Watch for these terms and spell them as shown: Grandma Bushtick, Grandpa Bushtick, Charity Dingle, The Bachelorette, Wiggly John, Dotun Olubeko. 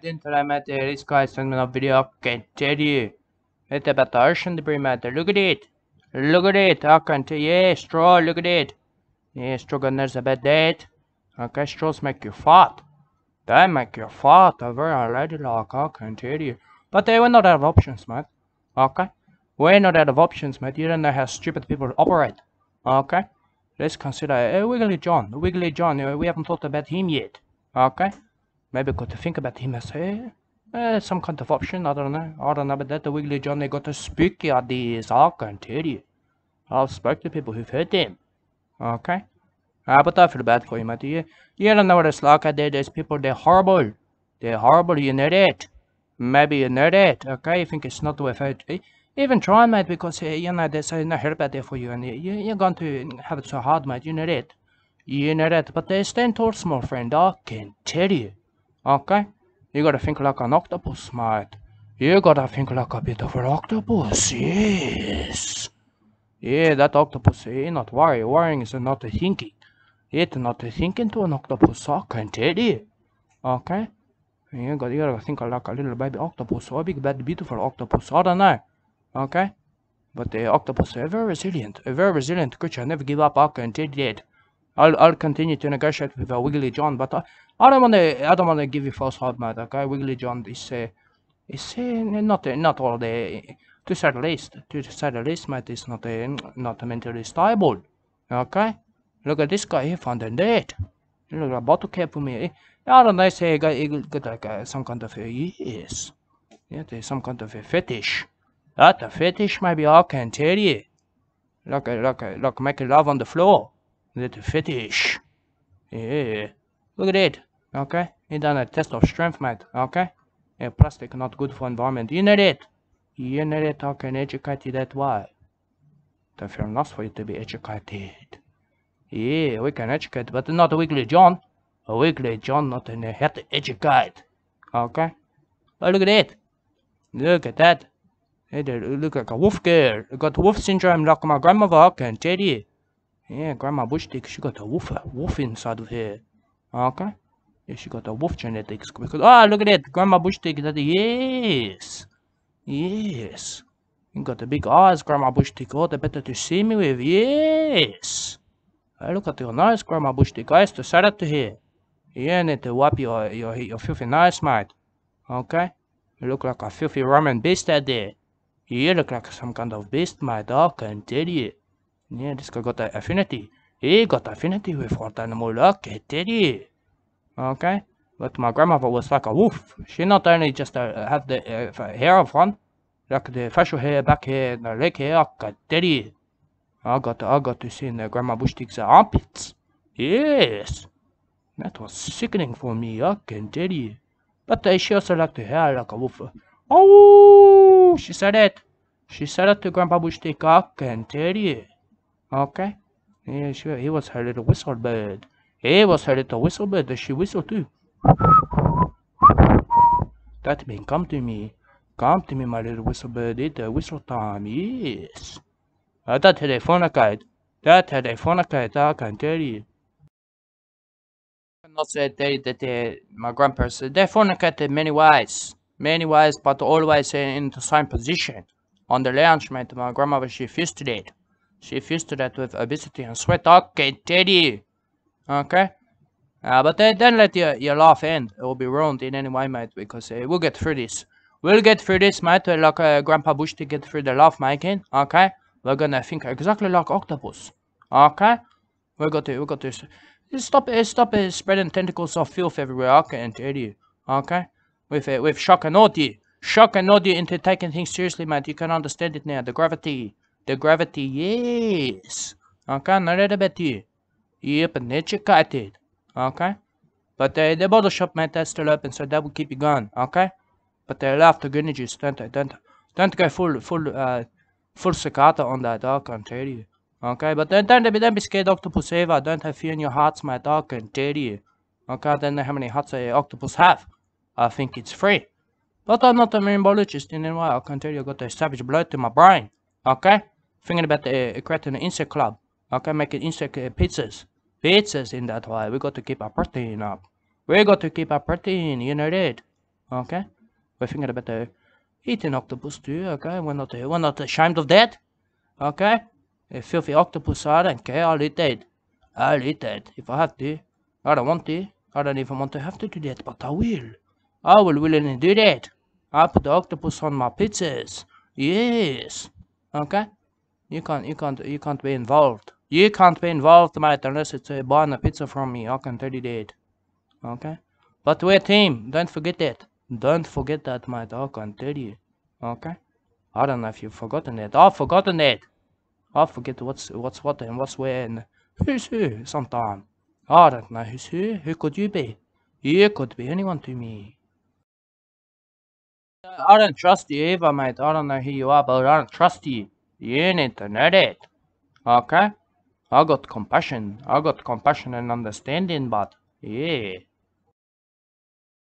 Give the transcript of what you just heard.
Then today I made this guy's sending a video. I can tell you, it's about the ocean debris, matter. Look at it, I can tell you, yeah, straw, look at it. Yeah, straw gunners about that. Okay, straws make you fart. They make you fart, they're very ladylike, I can tell you. But they were not out of options, mate. Okay? We're not out of options, mate, you don't know how stupid people operate. Okay? Let's consider Wiggly John, we haven't thought about him yet. Okay? Maybe got to think about him as some kind of option, I don't know about that. The Wiggly John, they got spooky ideas, I can tell you. I've spoke to people who've heard them. Okay? But I feel bad for you, mate. You don't know what it's like out there. There's people, they're horrible, you know that. Maybe you know that, okay? You think it's not worth it. Even try, mate, because, you know, there's no help out there for you, and you're going to have it so hard, mate, you know that. You know that, but they stand tall, small friend, I can tell you. Okay, you gotta think like an octopus, mate. You gotta think like a beautiful octopus, yes. Yeah, that octopus, not worry. Worrying is not a thinking. It's not a thinking to an octopus, I can tell you. Okay, you gotta think like a little baby octopus or a big, bad, beautiful octopus, I don't know. Okay, but the octopus are a very resilient creature, never give up, I can tell you that. I'll continue to negotiate with Wiggly John, but I don't wanna give you false hope, mate. Okay, Wiggly John is not all the to say the least, mate. Is not mentally stable. Okay, look at this guy. He found a net. Look at a bottle cap for me. I don't know. Say he got like some kind of yes, yeah, there's some kind of a fetish. That a fetish, maybe I can tell you. Like making love on the floor. Little fetish. Yeah. Look at it. Okay. He done a test of strength, mate. Okay. Yeah, plastic not good for environment. You know that. You know that. I can educate you that way. Don't feel nice for you to be educated. Yeah, we can educate, but not Wiggly John. Wiggly John not in a how to educate. Okay. Oh, look at that. Look at that. Hey, they look like a wolf girl. I got wolf syndrome like my grandmother, I can tell you. Yeah, Grandma Bushtick, she got a wolf inside of her. Okay? Yeah, she got a wolf genetics. Because, oh, look at that! Grandma Bushtick, that yes! Yes! You got the big eyes, Grandma Bushtick. Oh, they're better to see me with. Yes! Hey, look at your nose, Grandma Bushtick. I used to say that to her. Yeah, need to wipe your filthy nose, mate. Okay? You look like a filthy Roman beast out there. You look like some kind of beast, mate. I can tell you. Yeah, this guy got affinity. He got affinity with what animal, look at it. Okay, but my grandmother was like a wolf. She not only just had the hair of one, like the facial hair, back hair, and the leg hair, I can tell you. I got to see in the Grandma Bushtick's armpits. Yes, that was sickening for me, I can tell you. But she also liked the hair like a wolf. Oh, she said it. She said it to Grandpa Bushtick, I can tell you. Okay, yeah, sure. He was her little whistle bird. That she whistled too. That means come to me, my little whistle bird. It's whistle time, yes. That had a phone kite, I can tell you. I cannot say that my grandpa said they fornicate in many ways, but always in the same position on the lounge, mate. My grandmother, she refused to that. She fused to that with obesity and sweat, I can tell you. Okay? But don't let your laugh end. It will be ruined in any way, mate, because we'll get through this. We'll get through this, mate, like Grandpa Bushtick get through the laugh making. Okay? We're gonna think exactly like octopus. Okay? We got to stop spreading tentacles of filth everywhere, I can tell you. Okay? With shock and audio into taking things seriously, mate. You can understand it now, the gravity, yes. Okay, not that about you. Yep, and educated. Okay? But the bottle shop, mate, that's still open, so that will keep you going. Okay? But they love the green juice. Don't go full cicada on that, I can tell you. Okay? But don't be scared, octopus ever. Don't have fear in your hearts, mate, I can tell you. Okay? I don't know how many hearts an octopus have. I think it's 3. But I'm not a marine biologist in any way, I can tell you. I got a savage blood to my brain. Okay? Thinking about creating an insect club. Okay, making insect pizzas in that way. We got to keep our protein up. You know that. Okay, we think about eating octopus too. Okay, we're not ashamed of that. Okay, a filthy octopus, I don't care. I'll eat that. I'll eat that if I have to. I don't want to. I don't even want to have to do that, but I will. I will willingly do that. I put the octopus on my pizzas. Yes. Okay. You can't be involved. You can't be involved, mate, unless it's buying a pizza from me. I can tell you that. Okay. But we're a team. Don't forget that. Don't forget that, mate. I can tell you. Okay. I don't know if you've forgotten that. I've forgotten that. I forget what's what and what's where and who's who sometimes. I don't know who's who. Who could you be? You could be anyone to me. I don't trust you either, mate. I don't know who you are, but I don't trust you. You need to know that. Okay? I got compassion. I got compassion and understanding, but yeah.